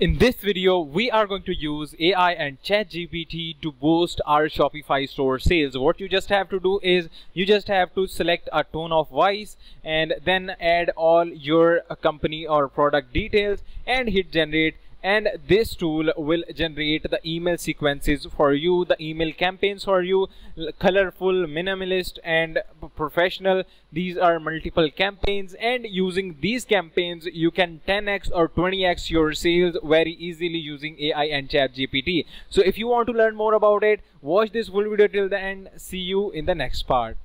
In this video, we are going to use AI and ChatGPT to boost our Shopify store sales. What you just have to do is you just have to select a tone of voice and then add all your company or product details and hit generate. And this tool will generate the email sequences for you, the email campaigns for you, colorful, minimalist and professional. These are multiple campaigns, and using these campaigns you can 10x or 20x your sales very easily using AI and ChatGPT. So if you want to learn more about it, watch this full video till the end. See you in the next part.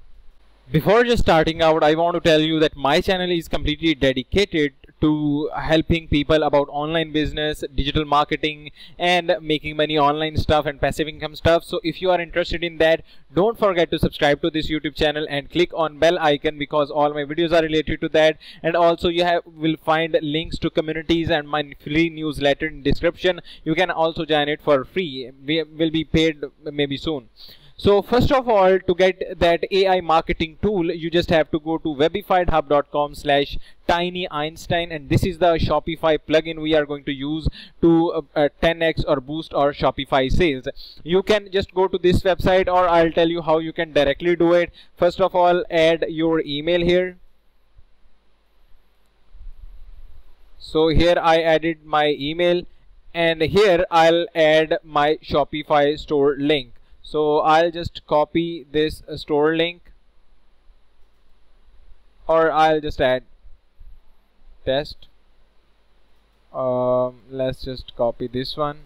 Before just starting out, I want to tell you that my channel is completely dedicated to helping people about online business, digital marketing and making money online stuff and passive income stuff. So if you are interested in that, don't forget to subscribe to this YouTube channel and click on bell icon, because all my videos are related to that. And also you will find links to communities and my free newsletter in description. You can also join it for free. We will be paid maybe soon. So first of all, to get that AI marketing tool, you just have to go to webifiedhub.com/tinyEinstein, and this is the Shopify plugin we are going to use to 10x or boost our Shopify sales. You can just go to this website, or I'll tell you how you can directly do it. First of all, add your email here. So here I added my email, and here I'll add my Shopify store link. So I'll just copy this store link, or I'll just add test. Let's just copy this one.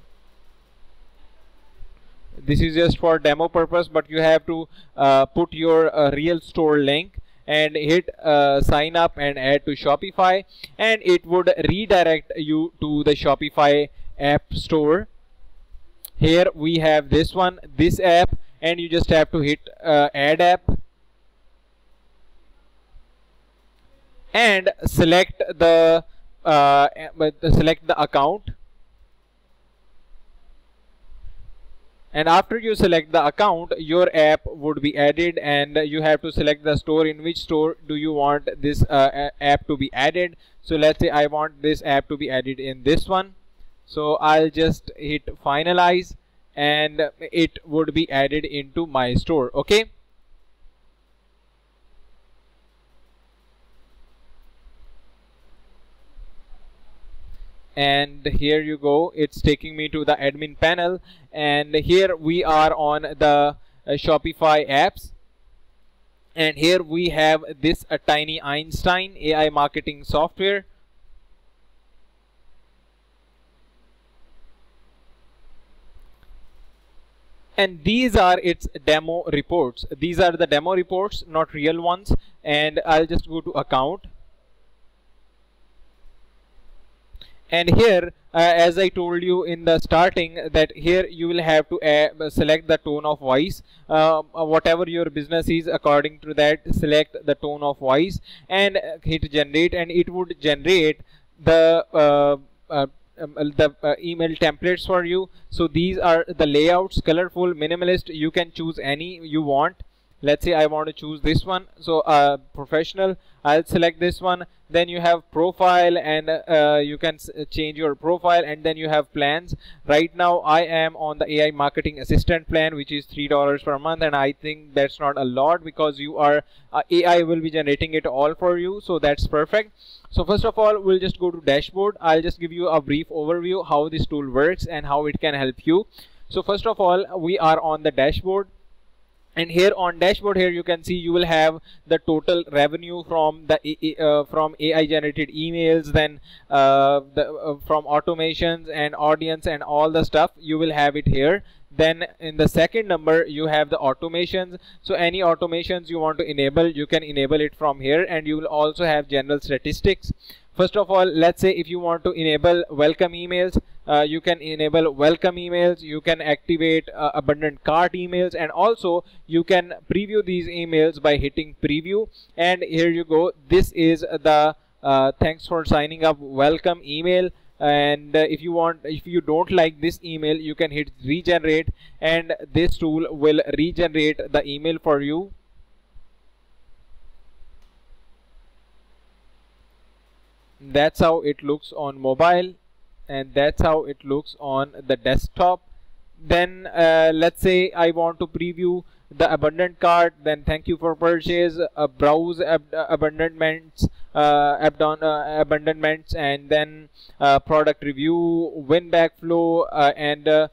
This is just for demo purpose, but you have to put your real store link and hit sign up and add to Shopify, and it would redirect you to the Shopify app store. Here we have this one, this app, and you just have to hit add app and select the account. And after you select the account, your app would be added, and you have to select the store, in which store do you want this app to be added. So let's say I want this app to be added in this one. So I'll just hit finalize, and it would be added into my store. Okay. And here you go. It's taking me to the admin panel, and here we are on the Shopify apps. And here we have this tinyEinstein AI marketing software. And these are its demo reports. These are the demo reports, not real ones. And I'll just go to account. And here, as I told you in the starting, that here you will have to select the tone of voice. Whatever your business is, according to that, select the tone of voice and hit generate, and it would generate the email templates for you. So these are the layouts: colorful, minimalist. You can choose any you want. Let's say I want to choose this one. So professional, I'll select this one. Then you have profile, and you can change your profile, and then you have plans. Right now I am on the AI marketing assistant plan, which is $3 per month, and I think that's not a lot, because you are AI will be generating it all for you, so that's perfect. So first of all, we'll just go to dashboard. I'll just give you a brief overview how this tool works and how it can help you. So first of all, we are on the dashboard, and here on dashboard, here you can see you will have the total revenue from the from AI generated emails, then from automations and audience and all the stuff. You will have it here. Then in the second number, you have the automations. So any automations you want to enable, you can enable it from here. And you will also have general statistics. First of all, let's say if you want to enable welcome emails, you can enable welcome emails. You can activate abundant cart emails, and also you can preview these emails by hitting preview. And here you go. This is the thanks for signing up welcome email. And if you don't like this email, you can hit regenerate, and this tool will regenerate the email for you. That's how it looks on mobile. and that's how it looks on the desktop. Then let's say I want to preview the abundant cart, then thank you for purchase, browse abandonments, abandonments, and then product review, win back flow, and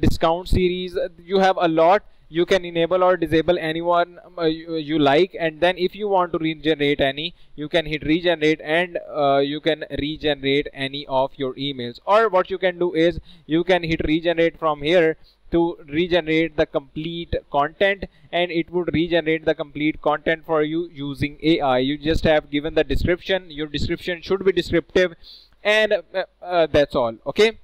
discount series. You have a lot. You can enable or disable anyone you like, and then if you want to regenerate any, you can hit regenerate, and you can regenerate any of your emails. Or what you can do is you can hit regenerate from here to regenerate the complete content, and it would regenerate the complete content for you using AI. You just have given the description. Your description should be descriptive, and that's all. Okay.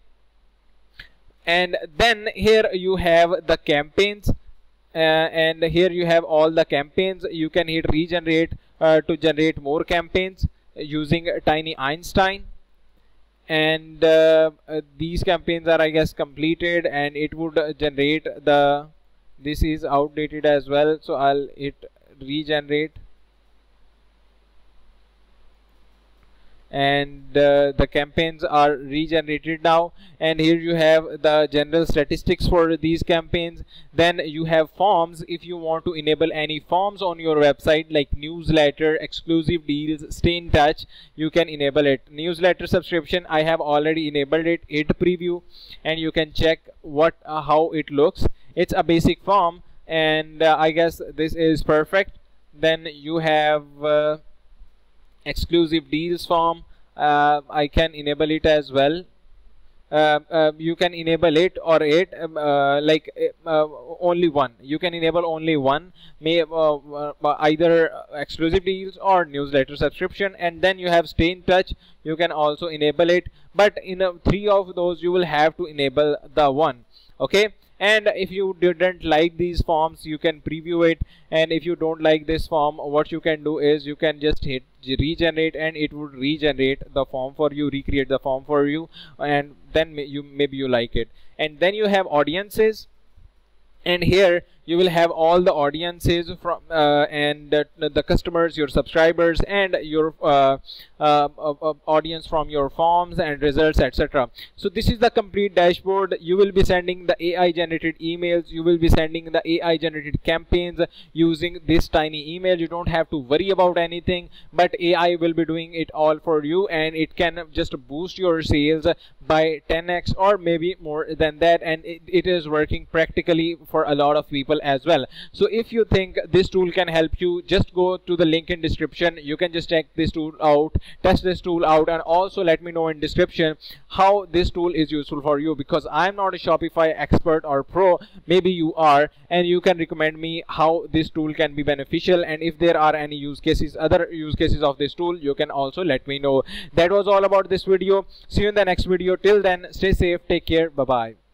And then here you have the campaigns. And here you have all the campaigns. You can hit regenerate to generate more campaigns using tinyEinstein. And these campaigns are, I guess, completed, and it would generate the, this is outdated as well, so I'll hit regenerate. And the campaigns are regenerated now, and here you have the general statistics for these campaigns. Then you have forms. If you want to enable any forms on your website, like newsletter, exclusive deals, stay in touch, you can enable it. Newsletter subscription, I have already enabled it. Hit preview, and you can check what how it looks. It's a basic form, and I guess this is perfect. Then you have exclusive deals form. I can enable it as well. You can enable it or it like only one. You can enable only one, either exclusive deals or newsletter subscription. And then you have stay in touch. You can also enable it. But in three of those, you will have to enable the one. Okay. And if you didn't like these forms, you can preview it. And if you don't like this form, what you can do is you can just hit regenerate, and it would regenerate the form for you, recreate the form for you, and then maybe you like it. And then you have audiences, and here you will have all the audiences from the customers, your subscribers, and your audience from your forms and results, etc. So this is the complete dashboard. You will be sending the AI generated emails, you will be sending the AI generated campaigns using this tiny email. You don't have to worry about anything, but AI will be doing it all for you, and it can just boost your sales by 10x or maybe more than that, and it is working practically for a lot of people as well. So if you think this tool can help you, just go to the link in description. You can just check this tool out, test this tool out, and also let me know in description how this tool is useful for you, because I'm not a Shopify expert or pro. Maybe you are, and you can recommend me how this tool can be beneficial, and if there are any use cases, other use cases of this tool, you can also let me know. That was all about this video. See you in the next video. Till then, stay safe, take care, bye bye.